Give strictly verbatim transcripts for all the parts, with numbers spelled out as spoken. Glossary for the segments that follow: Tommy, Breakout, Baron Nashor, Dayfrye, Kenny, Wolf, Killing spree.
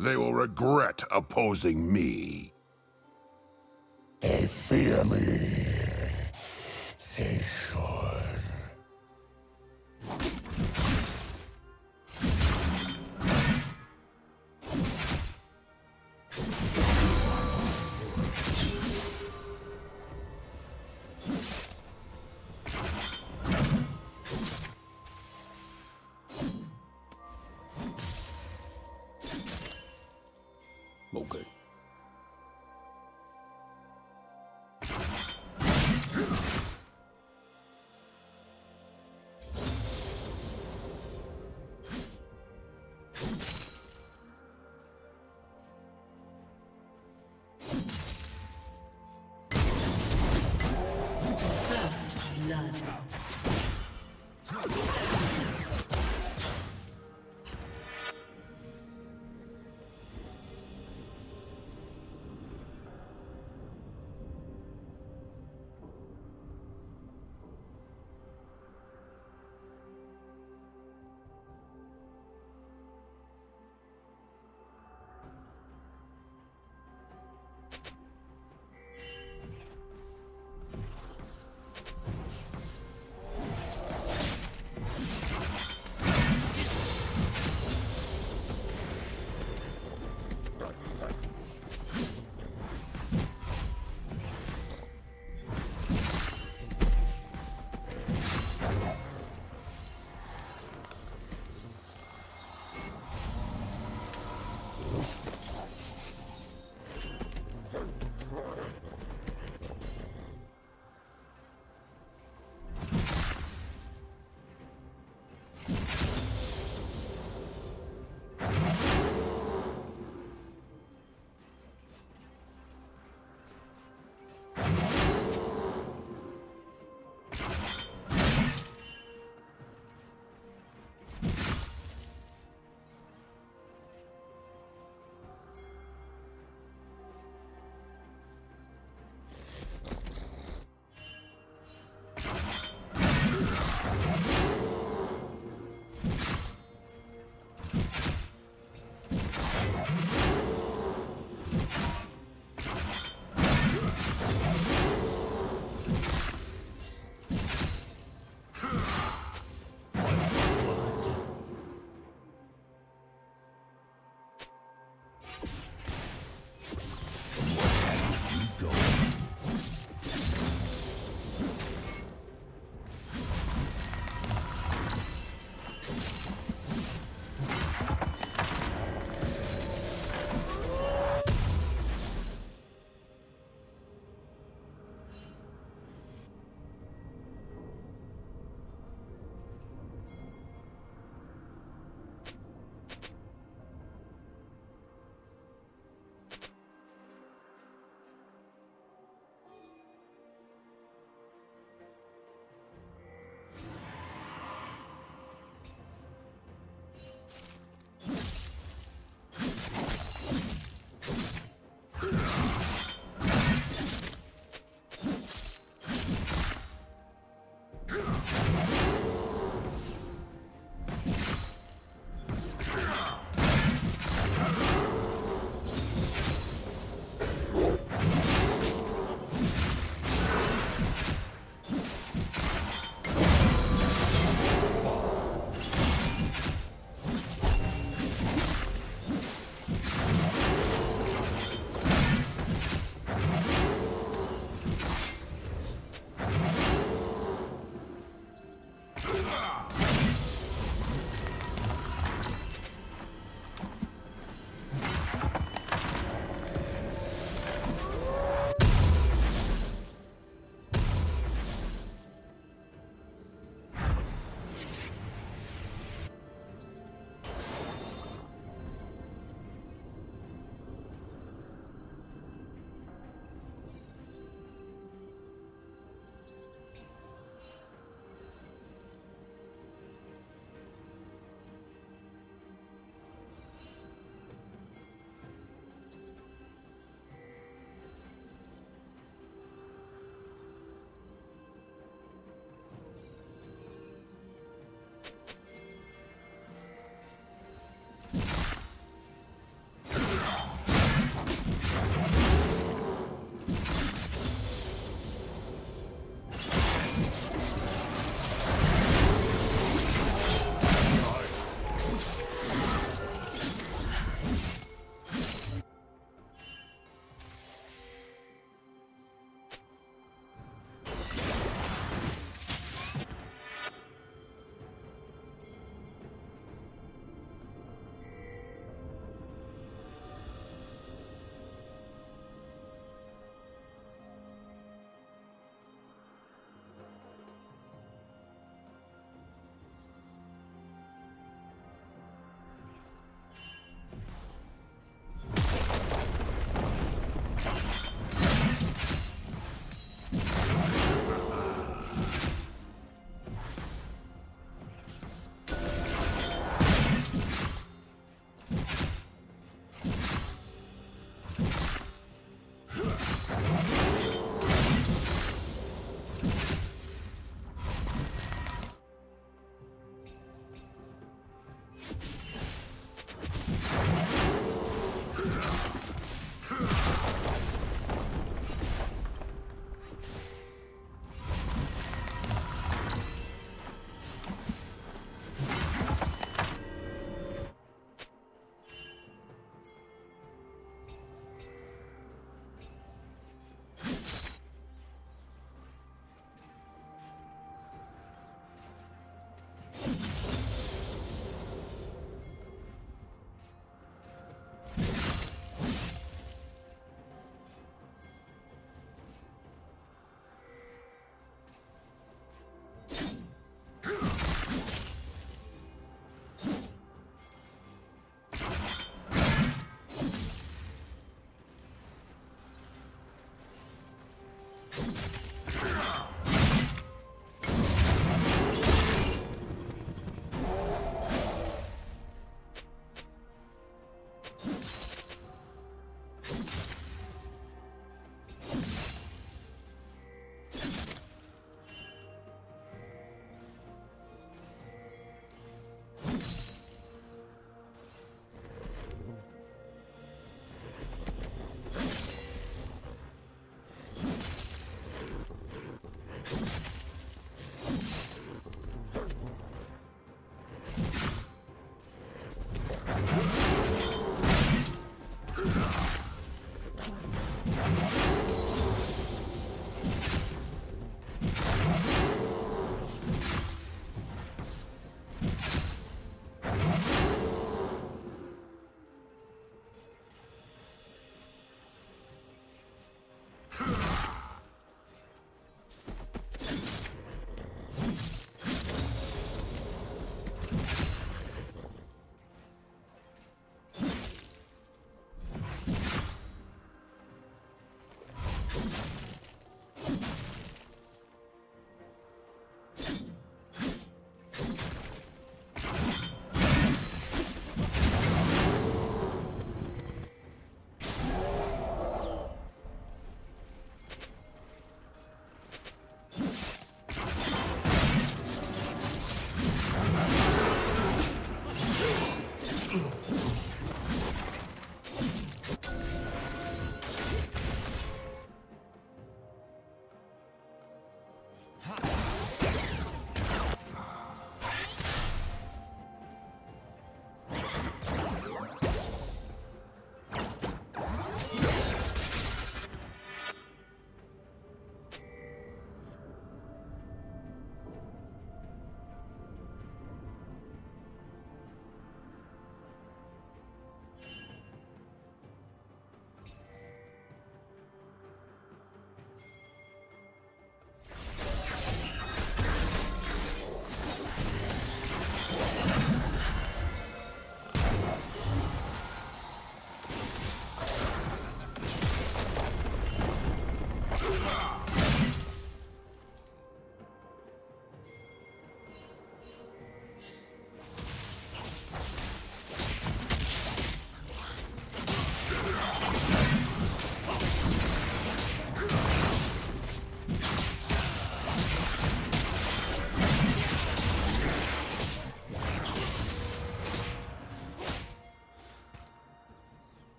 They will regret opposing me. They fear me. They should. Okay.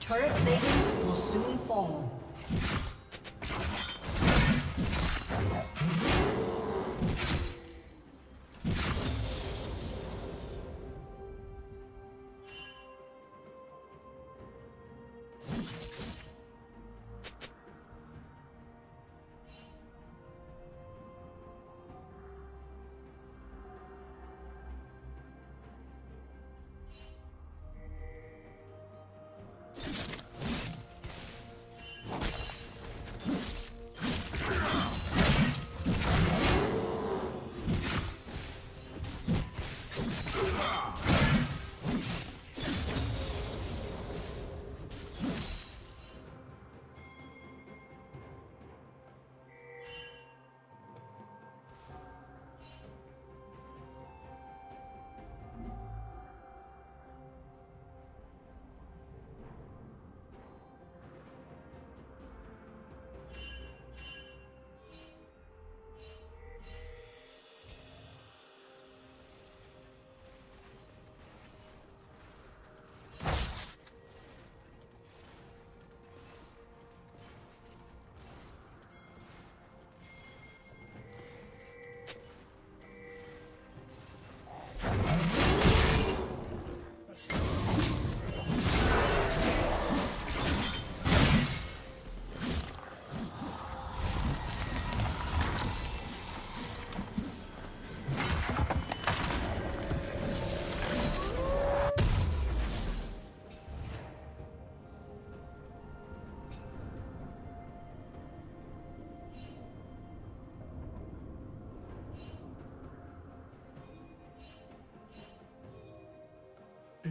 Turret plating will soon fall.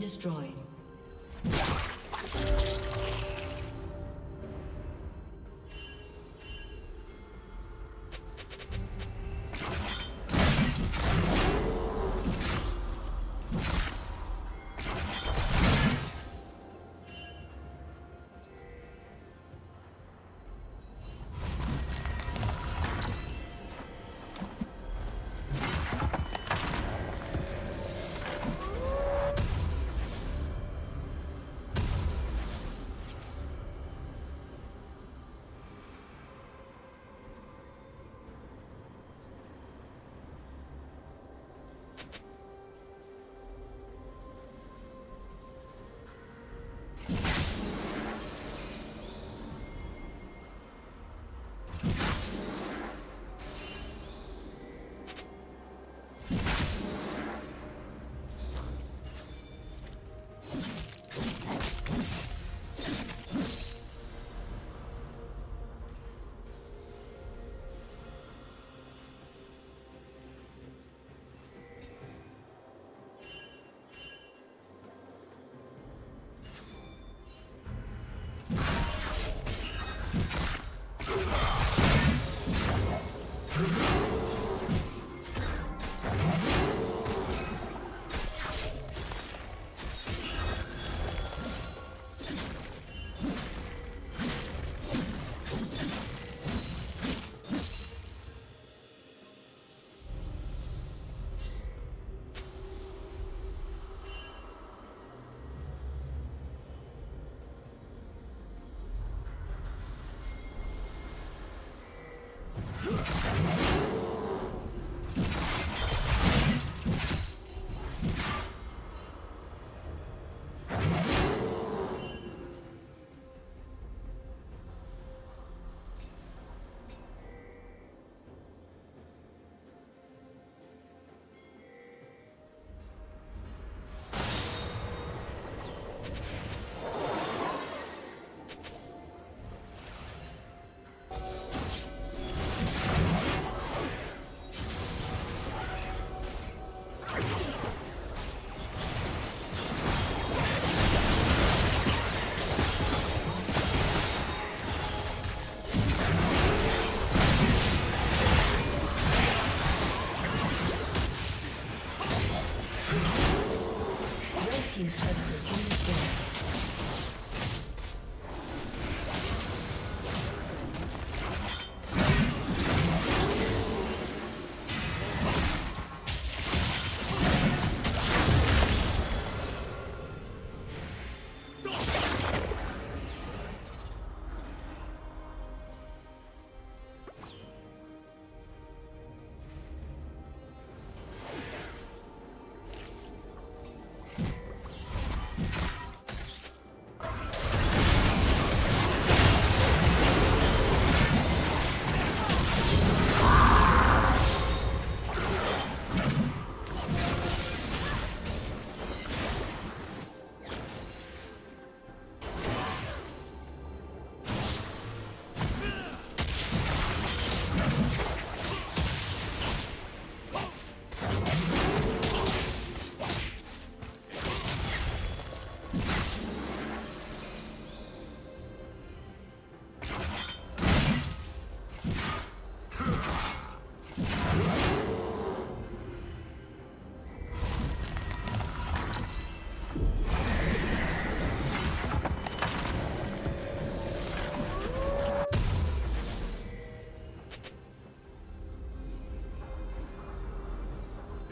Destroyed.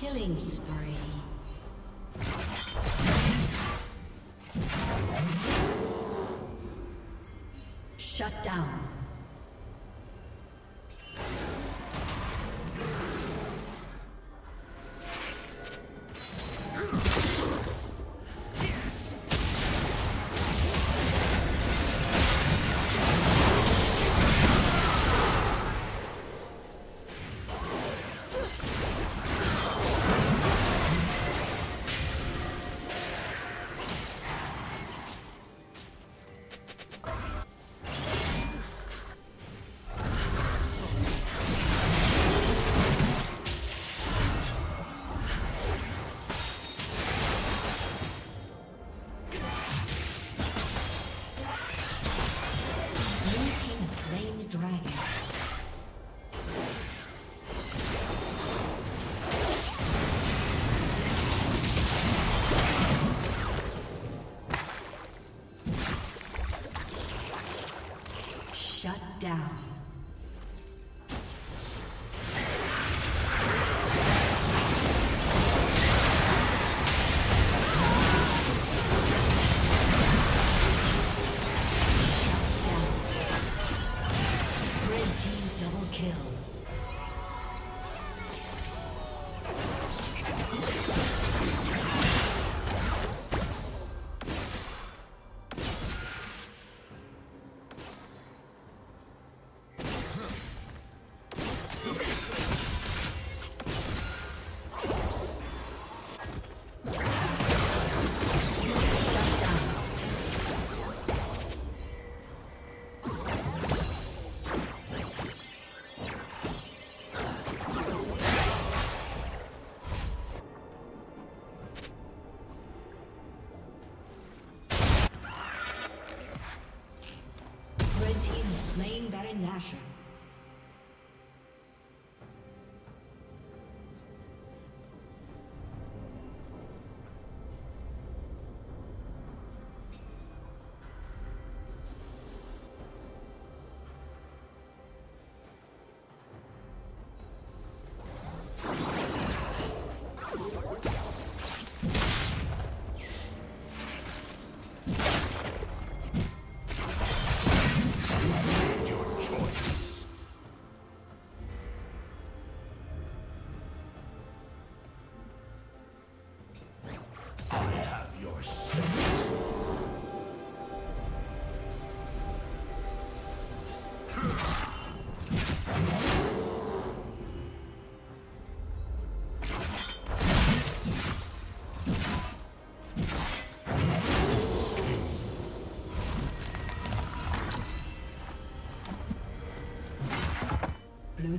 Killing spree. Shut down. Down. Slain Baron Nashor. Blue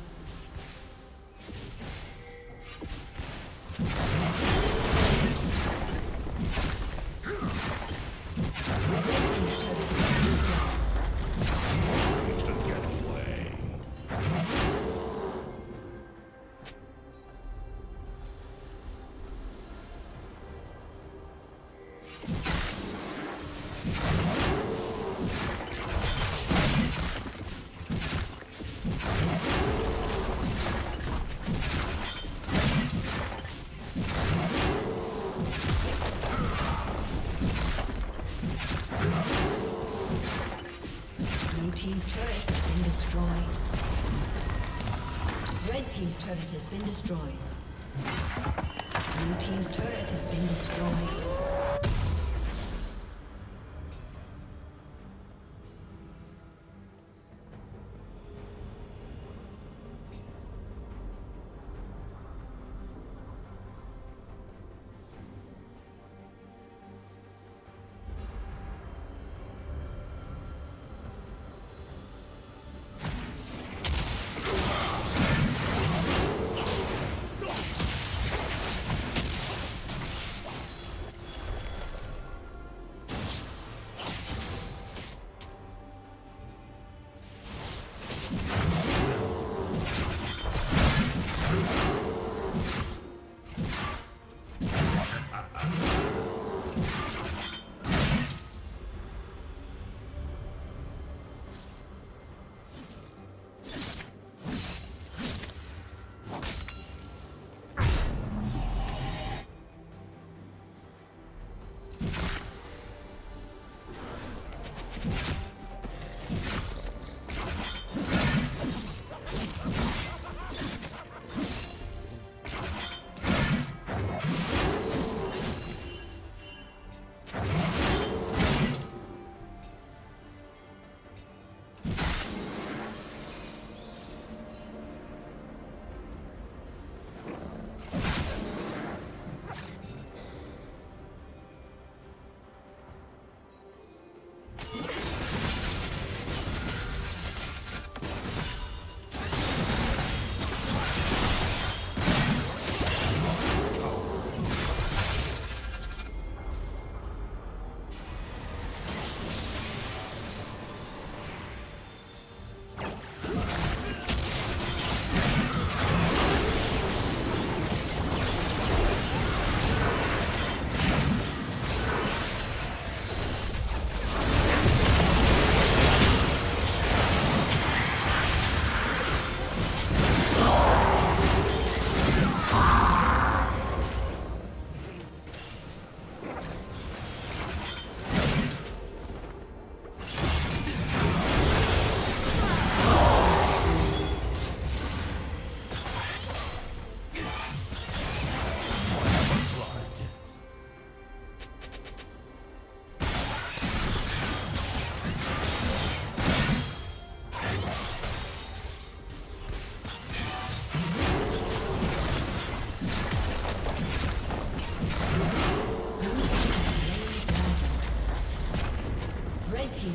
Team's turret has been destroyed. Blue team's turret has been destroyed. Team's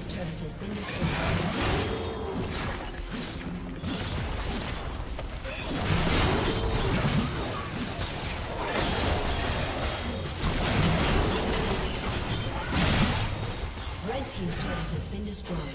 turret has been destroyed. Red team's turret has been destroyed.